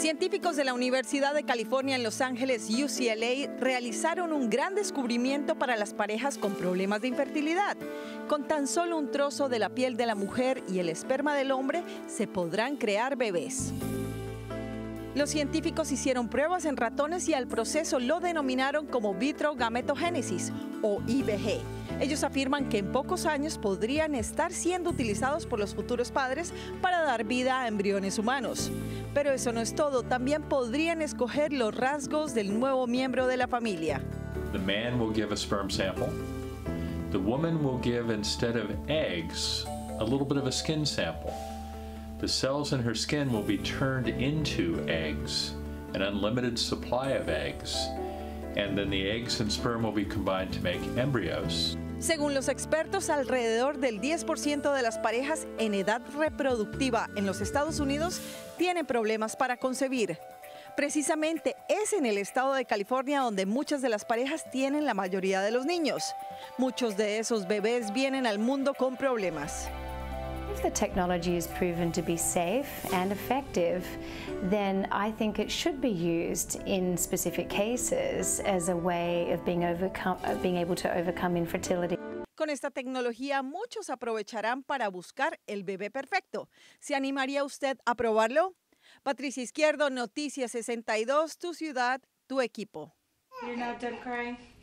Científicos de la Universidad de California en Los Ángeles, UCLA, realizaron un gran descubrimiento para las parejas con problemas de infertilidad. Con tan solo un trozo de la piel de la mujer y el esperma del hombre se podrán crear bebés. Los científicos hicieron pruebas en ratones y al proceso lo denominaron como vitro gametogénesis o IVG. Ellos afirman que en pocos años podrían estar siendo utilizados por los futuros padres para dar vida a embriones humanos. Pero eso no es todo, también podrían escoger los rasgos del nuevo miembro de la familia. The man will give a sperm sample. The woman will give, instead of eggs, a little bit of a skin sample. The cells in her skin will be turned into eggs, an unlimited supply of eggs, and then the eggs and sperm will be combined to make embryos. Según los expertos, alrededor del 10% de las parejas en edad reproductiva en los Estados Unidos tienen problemas para concebir. Precisamente es en el estado de California donde muchas de las parejas tienen la mayoría de los niños. Muchos de esos bebés vienen al mundo con problemas. If the technology is proven to be safe and effective, then I think it should be used in specific cases as a way of being able to overcome infertility. Con esta tecnología muchos aprovecharán para buscar el bebé perfecto. ¿Se animaría usted a probarlo? Patricia Izquierdo, Noticias 62, tu ciudad, tu equipo. You're not done crying.